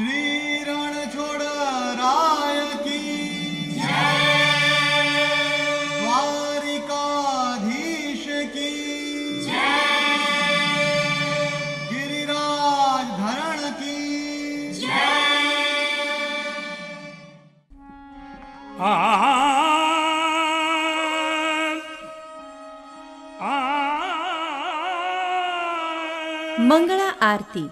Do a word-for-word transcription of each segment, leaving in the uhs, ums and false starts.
श्री रणछोड़राय की जय, द्वारिकाधीश की जय, गिरिराज धरण की जय। आ मंगला आरती।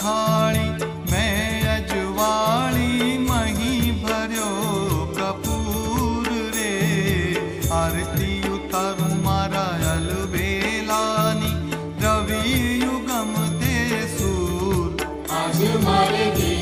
थाली मैं अजवाणी मही भरो कपूर रे आरती उतारू मारा अलबेलानी रवि युगम ते सूर आज मारे।